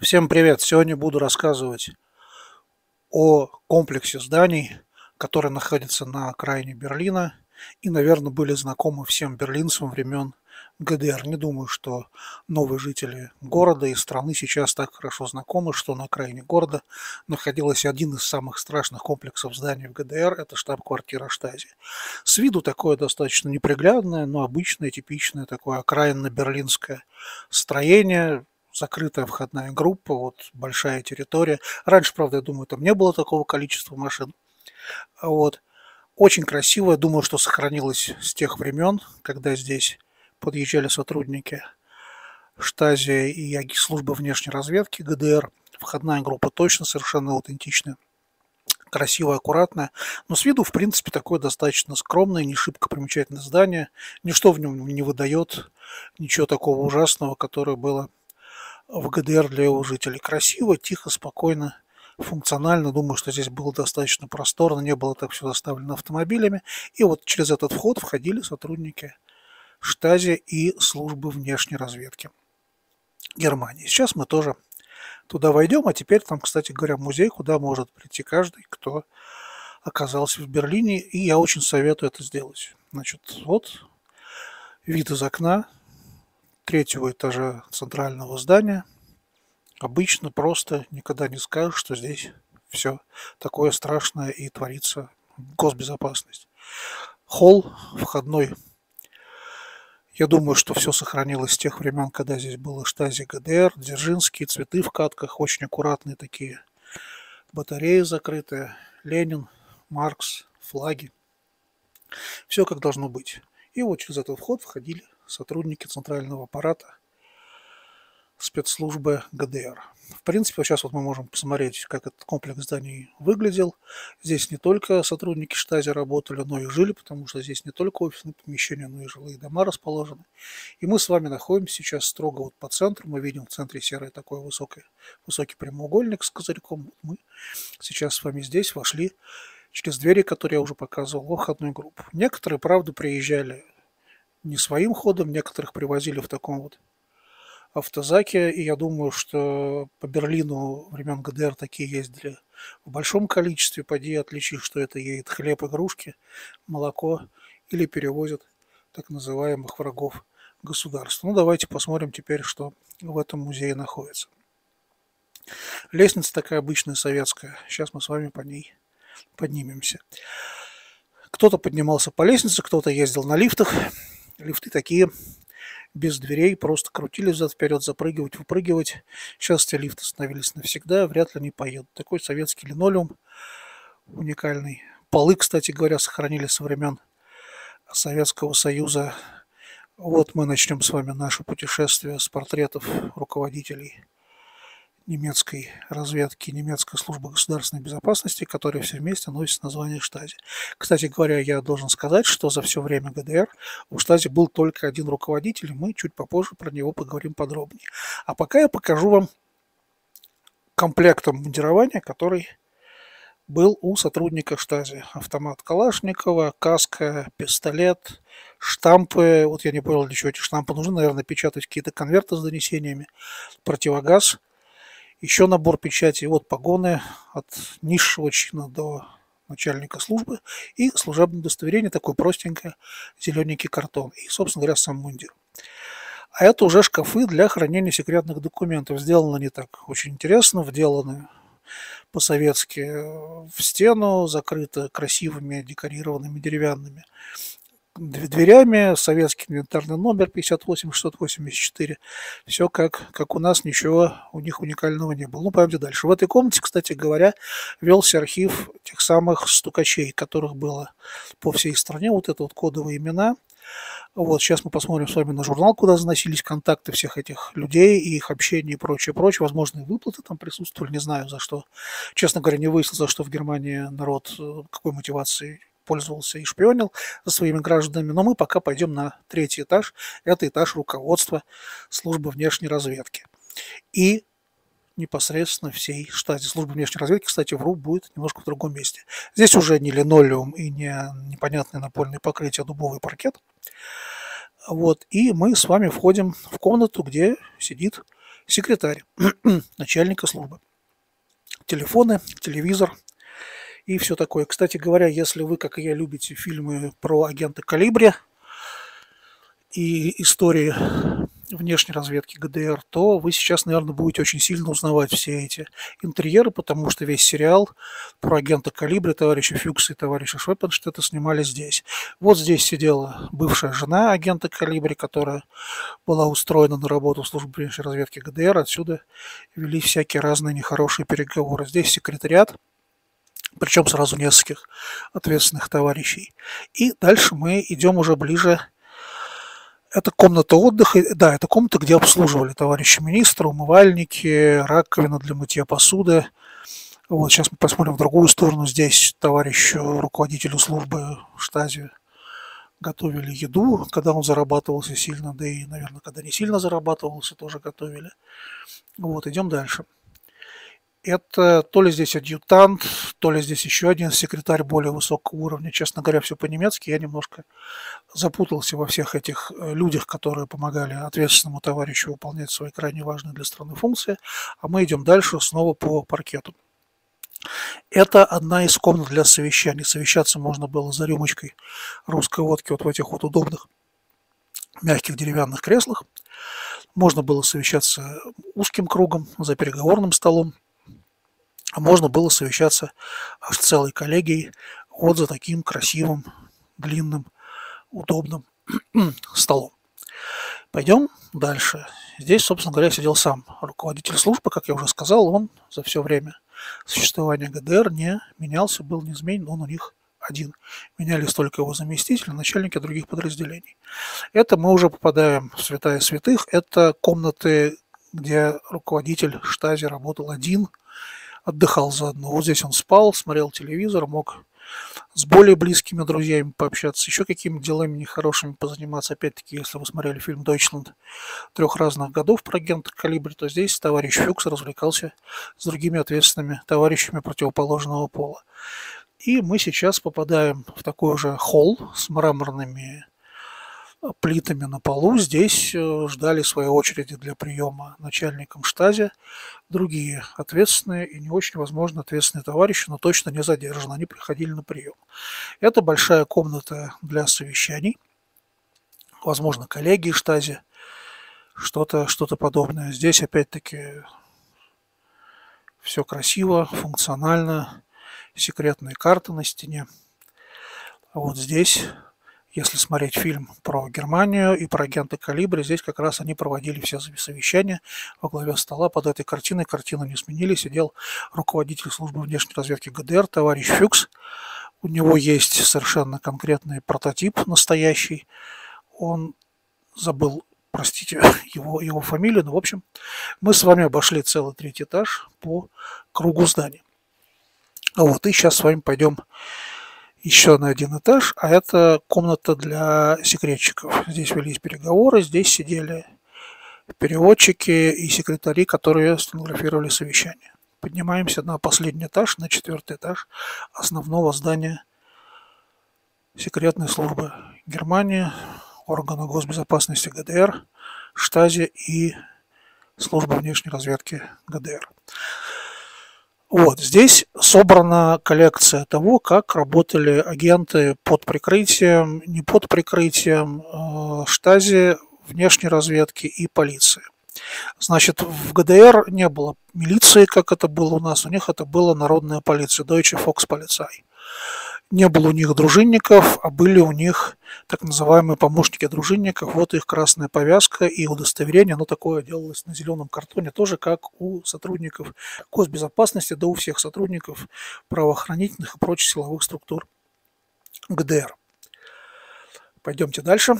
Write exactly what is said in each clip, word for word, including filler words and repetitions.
Всем привет! Сегодня буду рассказывать о комплексе зданий, который находится на окраине Берлина и, наверное, были знакомы всем берлинцам времен ГДР. Не думаю, что новые жители города и страны сейчас так хорошо знакомы, что на окраине города находился один из самых страшных комплексов зданий в ГДР – это штаб-квартира Штази. С виду такое достаточно неприглядное, но обычное, типичное такое окраинно-берлинское строение – закрытая входная группа, вот большая территория. Раньше, правда, я думаю, там не было такого количества машин. Вот. Очень красивая, думаю, что сохранилась с тех времен, когда здесь подъезжали сотрудники Штази и службы внешней разведки ГДР. Входная группа точно совершенно аутентичная, красивая, аккуратная. Но с виду, в принципе, такое достаточно скромное, не шибко примечательное здание. Ничто в нем не выдает ничего такого ужасного, которое было в ГДР для его жителей. Красиво, тихо, спокойно, функционально. Думаю, что здесь было достаточно просторно, не было так все заставлено автомобилями. И вот через этот вход входили сотрудники Штази и службы внешней разведки Германии. Сейчас мы тоже туда войдем, а теперь там, кстати говоря, музей, куда может прийти каждый, кто оказался в Берлине, и я очень советую это сделать. Значит, вот вид из окна третьего этажа центрального здания. Обычно просто никогда не скажешь, что здесь все такое страшное и творится госбезопасность. Холл входной. Я думаю, что все сохранилось с тех времен, когда здесь было Штази ГДР, Дзержинские, цветы в катках, очень аккуратные такие батареи закрытые, Ленин, Маркс, флаги. Все как должно быть. И вот через этот вход входили сотрудники центрального аппарата спецслужбы ГДР. В принципе, вот сейчас вот мы можем посмотреть, как этот комплекс зданий выглядел. Здесь не только сотрудники Штази работали, но и жили, потому что здесь не только офисные помещения, но и жилые дома расположены. И мы с вами находимся сейчас строго вот по центру. Мы видим в центре серый такой высокий, высокий прямоугольник с козырьком. Мы сейчас с вами здесь вошли через двери, которые я уже показывал, во входную группу. Некоторые, правда, приезжали не своим ходом, некоторых привозили в таком вот автозаке, и я думаю, что по Берлину времен ГДР такие ездили в большом количестве, поди отличи, что это едет хлеб, игрушки, молоко или перевозят так называемых врагов государства. Ну, давайте посмотрим теперь, что в этом музее находится. Лестница такая обычная, советская, сейчас мы с вами по ней поднимемся. Кто-то поднимался по лестнице, кто-то ездил на лифтах. Лифты такие, без дверей, просто крутились взад-вперед, запрыгивать, выпрыгивать. Сейчас те лифты остановились навсегда, вряд ли они поедут. Такой советский линолеум, уникальный. Полы, кстати говоря, сохранили со времен Советского Союза. Вот мы начнем с вами наше путешествие с портретов руководителей немецкой разведки, немецкой службы государственной безопасности, которые все вместе носят название Штази. Кстати говоря, я должен сказать, что за все время ГДР у Штази был только один руководитель, и мы чуть попозже про него поговорим подробнее. А пока я покажу вам комплект обмундирования, который был у сотрудника Штази. Автомат Калашникова, каска, пистолет, штампы. Вот я не понял, для чего эти штампы нужны. Наверное, печатать какие-то конверты с донесениями. Противогаз. Еще набор печати, вот погоны от низшего чина до начальника службы и служебное удостоверение, такое простенькое, зелененький картон и, собственно говоря, сам мундир. А это уже шкафы для хранения секретных документов. Сделано не так очень интересно, вделаны по-советски в стену, закрыто красивыми декорированными деревянными дверями, советский инвентарный номер пятьдесят восемь шестьсот восемьдесят четыре. Все как, как у нас, ничего у них уникального не было. Ну, пойдемте дальше. В этой комнате, кстати говоря, велся архив тех самых стукачей, которых было по всей стране. Вот это вот кодовые имена. Вот сейчас мы посмотрим с вами на журнал, куда заносились контакты всех этих людей, и их общение и прочее, прочее. Возможно, и выплаты там присутствовали, не знаю за что. Честно говоря, не выяснил, за что в Германии народ, какой мотивацией пользовался и шпионил за своими гражданами, но мы пока пойдем на третий этаж. Это этаж руководства службы внешней разведки и непосредственно всей Штази. Служба внешней разведки, кстати, вру, будет немножко в другом месте. Здесь уже не линолеум и не непонятное напольное покрытие, а дубовый паркет. Вот, и мы с вами входим в комнату, где сидит секретарь начальника службы, телефоны, телевизор и все такое. Кстати говоря, если вы, как и я, любите фильмы про агента Калибри и истории внешней разведки ГДР, то вы сейчас, наверное, будете очень сильно узнавать все эти интерьеры, потому что весь сериал про агента Калибри, товарища Фюкса и товарища Шопенштетта снимали здесь. Вот здесь сидела бывшая жена агента Калибри, которая была устроена на работу в службу внешней разведки ГДР. Отсюда вели всякие разные нехорошие переговоры. Здесь секретариат, причем сразу нескольких ответственных товарищей. И дальше мы идем уже ближе. Это комната отдыха, да, это комната, где обслуживали товарища министра, умывальники, раковина для мытья посуды. Вот сейчас мы посмотрим в другую сторону. Здесь товарищу руководителю службы Штази готовили еду, когда он зарабатывался сильно, да и, наверное, когда не сильно зарабатывался, тоже готовили. Вот, идем дальше. Это то ли здесь адъютант, то ли здесь еще один секретарь более высокого уровня. Честно говоря, все по-немецки. Я немножко запутался во всех этих людях, которые помогали ответственному товарищу выполнять свои крайне важные для страны функции. А мы идем дальше снова по паркету. Это одна из комнат для совещаний. Совещаться можно было за рюмочкой русской водки вот в этих вот удобных мягких деревянных креслах. Можно было совещаться узким кругом за переговорным столом. А можно было совещаться аж целой коллегией вот за таким красивым, длинным, удобным столом. Пойдем дальше. Здесь, собственно говоря, сидел сам руководитель службы, как я уже сказал, он за все время существования ГДР не менялся, был неизменен, он у них один. Менялись только его заместители, начальники других подразделений. Это мы уже попадаем в святая святых. Это комнаты, где руководитель Штази работал один, отдыхал заодно. Вот здесь он спал, смотрел телевизор, мог с более близкими друзьями пообщаться, еще какими-то делами нехорошими позаниматься. Опять-таки, если вы смотрели фильм «Дойчленд» трех разных годов про агента Калибри, то здесь товарищ Фюкс развлекался с другими ответственными товарищами противоположного пола. И мы сейчас попадаем в такой же холл с мраморными плитами на полу. Здесь ждали своей очереди для приема начальником Штази другие ответственные и не очень, возможно, ответственные товарищи, но точно не задержаны. Они приходили на прием. Это большая комната для совещаний. Возможно, коллеги Штази, что-то что-то подобное. Здесь, опять-таки, все красиво, функционально. Секретные карты на стене. А вот здесь... Если смотреть фильм про Германию и про агента Калибри, здесь как раз они проводили все совещания во главе стола под этой картиной. Картины не сменили. Сидел руководитель службы внешней разведки ГДР, товарищ Фюкс. У него есть совершенно конкретный прототип настоящий. Он забыл, простите, его, его фамилию. Но, в общем, мы с вами обошли целый третий этаж по кругу здания. Вот, и сейчас с вами пойдем еще на один этаж, а это комната для секретчиков. Здесь велись переговоры, здесь сидели переводчики и секретари, которые стенографировали совещание. Поднимаемся на последний этаж, на четвертый этаж основного здания секретной службы Германии, органа госбезопасности ГДР, Штази и службы внешней разведки ГДР. Вот, здесь собрана коллекция того, как работали агенты под прикрытием, не под прикрытием, Штази, внешней разведки и полиции. Значит, в ГДР не было милиции, как это было у нас, у них это была народная полиция, Deutsche Volkspolizei. Не было у них дружинников, а были у них так называемые помощники дружинников. Вот их красная повязка и удостоверение. Оно такое делалось на зеленом картоне, тоже как у сотрудников госбезопасности, да у всех сотрудников правоохранительных и прочих силовых структур ГДР. Пойдемте дальше.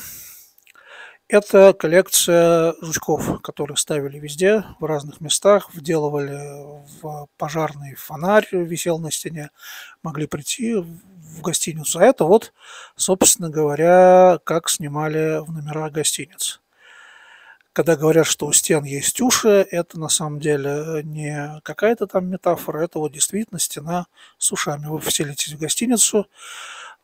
Это коллекция жучков, которые ставили везде, в разных местах, вделывали в пожарный фонарь, висел на стене, могли прийти в гостиницу. А это вот, собственно говоря, как снимали в номерах гостиниц. Когда говорят, что у стен есть уши, это на самом деле не какая-то там метафора, это вот действительно стена с ушами. Вы вселитесь в гостиницу,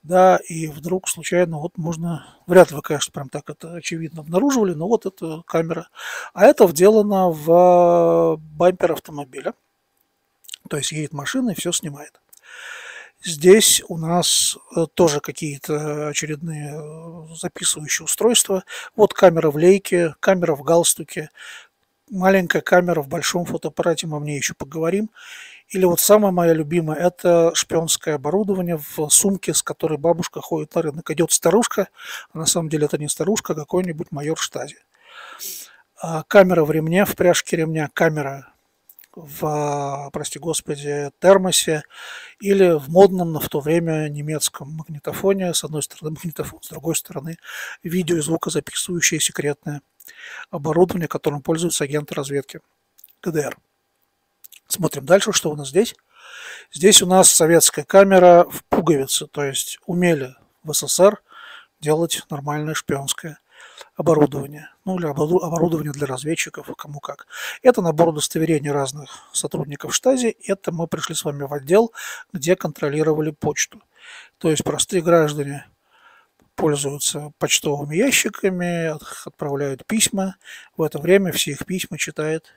да, и вдруг случайно, вот можно, вряд ли вы, конечно, прям так это очевидно обнаруживали, но вот это камера. А это вделано в бампер автомобиля, то есть едет машина и все снимает. Здесь у нас тоже какие-то очередные записывающие устройства. Вот камера в лейке, камера в галстуке, маленькая камера в большом фотоаппарате, мы о ней еще поговорим. Или вот самая моя любимая – это шпионское оборудование в сумке, с которой бабушка ходит на рынок. Идет старушка, а на самом деле это не старушка, а какой-нибудь майор Штази. Камера в ремне, в пряжке ремня, камера в, прости господи, термосе или в модном в то время немецком магнитофоне. С одной стороны магнитофон, с другой стороны видео и звукозаписывающее секретное оборудование, которым пользуются агенты разведки ГДР. Смотрим дальше, что у нас здесь. Здесь у нас советская камера в пуговице, то есть умели в СССР делать нормальное шпионское оборудование. Ну или оборудование для разведчиков, кому как. Это набор удостоверений разных сотрудников Штази. Это мы пришли с вами в отдел, где контролировали почту. То есть простые граждане пользуются почтовыми ящиками, отправляют письма. В это время все их письма читает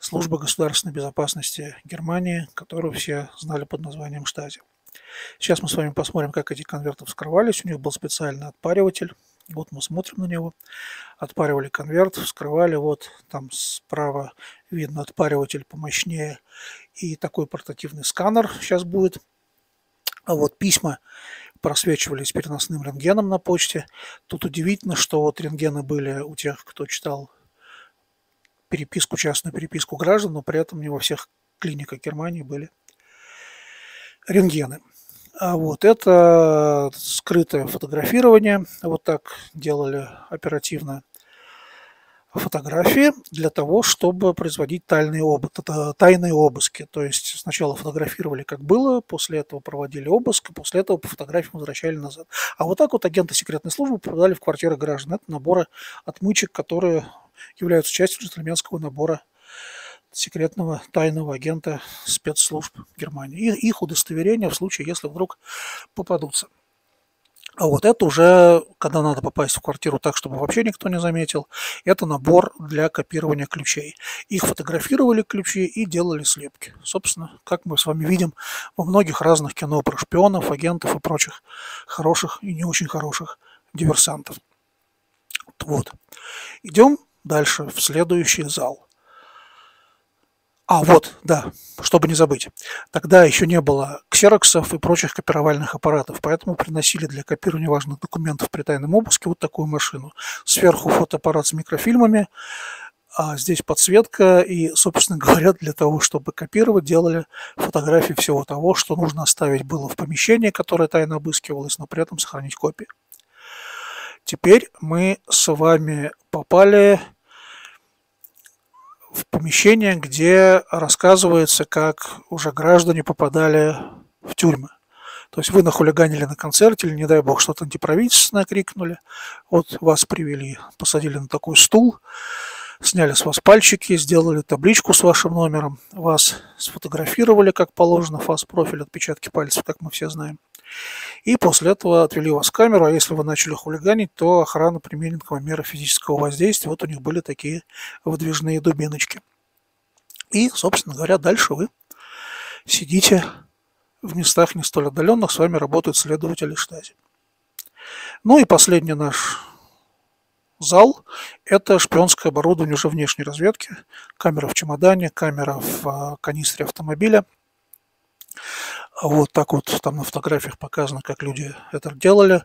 Служба государственной безопасности Германии, которую все знали под названием Штази. Сейчас мы с вами посмотрим, как эти конверты вскрывались. У них был специальный отпариватель. Вот мы смотрим на него. Отпаривали конверт, вскрывали. Вот там справа видно отпариватель помощнее и такой портативный сканер сейчас будет. А вот письма просвечивались переносным рентгеном на почте. Тут удивительно, что вот рентгены были у тех, кто читал переписку, частную переписку граждан, но при этом не во всех клиниках Германии были рентгены. А вот это скрытое фотографирование. Вот так делали оперативно фотографии для того, чтобы производить тайные, об... тайные обыски. То есть сначала фотографировали, как было, после этого проводили обыск, и после этого по фотографиям возвращали назад. А вот так вот агенты секретной службы попадали в квартиры граждан. Это наборы отмычек, которые являются частью джентльменского набора секретного тайного агента спецслужб Германии. И их удостоверения в случае, если вдруг попадутся. А вот это уже, когда надо попасть в квартиру так, чтобы вообще никто не заметил, это набор для копирования ключей. Их фотографировали ключи и делали слепки. Собственно, как мы с вами видим во многих разных кино про шпионов, агентов и прочих хороших и не очень хороших диверсантов. Вот. Идем дальше в следующий зал. А вот, да, чтобы не забыть, тогда еще не было ксероксов и прочих копировальных аппаратов, поэтому приносили для копирования важных документов при тайном обыске вот такую машину. Сверху фотоаппарат с микрофильмами, а здесь подсветка, и, собственно говоря, для того, чтобы копировать, делали фотографии всего того, что нужно оставить было в помещении, которое тайно обыскивалось, но при этом сохранить копии. Теперь мы с вами попали в помещение, где рассказывается, как уже граждане попадали в тюрьмы. То есть вы нахулиганили на концерте или, не дай бог, что-то антиправительственное крикнули. Вот вас привели, посадили на такой стул, сняли с вас пальчики, сделали табличку с вашим номером, вас сфотографировали, как положено, фас-профиль, отпечатки пальцев, как мы все знаем. И после этого отвели вас в камеру, а если вы начали хулиганить, то охрана применит к вам меры физического воздействия. Вот у них были такие выдвижные дубиночки. И, собственно говоря, дальше вы сидите в местах не столь отдаленных, с вами работают следователи Штази. Ну и последний наш зал – это шпионское оборудование уже внешней разведки. Камера в чемодане, камера в канистре автомобиля. Вот так вот там на фотографиях показано, как люди это делали.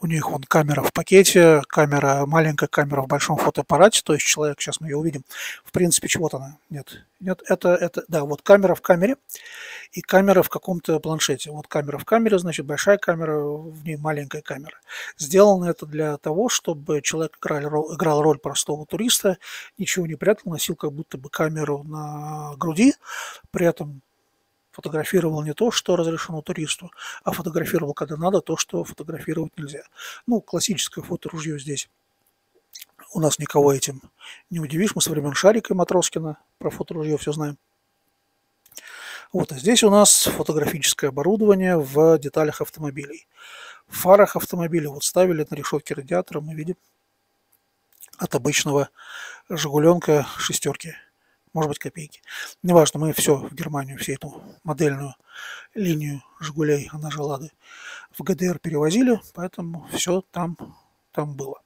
У них вон камера в пакете, камера, маленькая камера в большом фотоаппарате, то есть человек, сейчас мы ее увидим, в принципе, чего-то она, нет, нет, это, это, да, вот камера в камере и камера в каком-то планшете. Вот камера в камере, значит, большая камера, в ней маленькая камера. Сделано это для того, чтобы человек играл, играл роль простого туриста, ничего не прятал, носил как будто бы камеру на груди, при этом фотографировал не то, что разрешено туристу, а фотографировал, когда надо, то, что фотографировать нельзя. Ну, классическое фоторужье здесь. У нас никого этим не удивишь. Мы со времен Шарика и Матроскина про фоторужье все знаем. Вот, а здесь у нас фотографическое оборудование в деталях автомобилей. В фарах автомобиля вот ставили на решетке радиатора, мы видим, от обычного «Жигуленка» шестерки, может быть, копейки. Неважно, мы все в Германию, всю эту модельную линию «Жигулей», она же «Лады», в ГДР перевозили, поэтому все там, там было.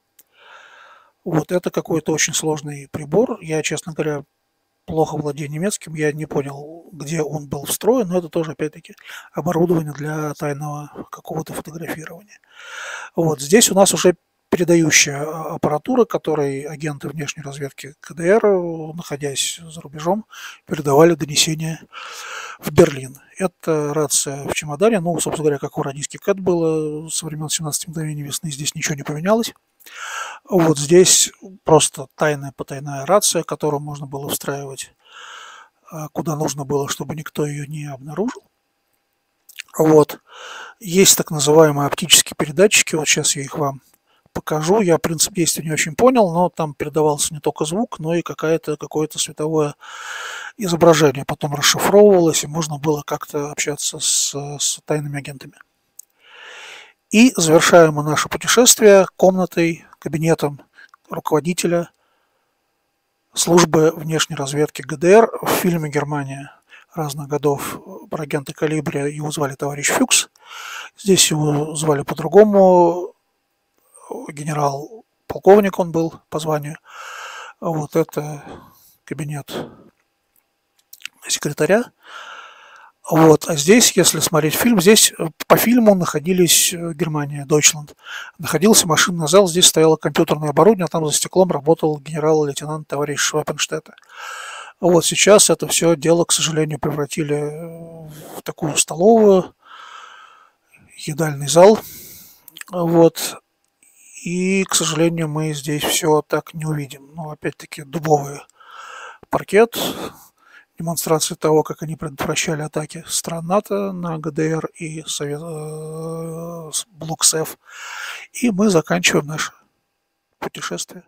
Вот это какой-то очень сложный прибор. Я, честно говоря, плохо владею немецким, я не понял, где он был встроен, но это тоже, опять-таки, оборудование для тайного какого-то фотографирования. Вот здесь у нас уже передающая аппаратура, которой агенты внешней разведки ГДР, находясь за рубежом, передавали донесения в Берлин. Это рация в чемодане, ну, собственно говоря, как у радийский КЭТ было со времен семнадцати мгновений весны, здесь ничего не поменялось. Вот здесь просто тайная потайная рация, которую можно было встраивать куда нужно было, чтобы никто ее не обнаружил. Вот. Есть так называемые оптические передатчики, вот сейчас я их вам покажу. Я принцип действия не очень понял, но там передавался не только звук, но и какое-то какое-то световое изображение. Потом расшифровывалось, и можно было как-то общаться с, с тайными агентами. И завершаем мы наше путешествие комнатой, кабинетом руководителя службы внешней разведки ГДР в фильме «Германия» разных годов про агента Калибри. Его звали товарищ Фюкс. Здесь его звали по-другому. Генерал-полковник он был по званию. Вот это кабинет секретаря. Вот, а здесь, если смотреть фильм, здесь по фильму находились Германия, Дойчленд, находился машинный зал, здесь стояло компьютерное оборудование, а там за стеклом работал генерал-лейтенант товарищ Шопенштетта. Вот сейчас это все дело, к сожалению, превратили в такую столовую, едальный зал. Вот, и, к сожалению, мы здесь все так не увидим. Но, опять-таки, дубовый паркет. Демонстрации того, как они предотвращали атаки стран НАТО на ГДР и Совет... блок СЭВ. И мы заканчиваем наше путешествие.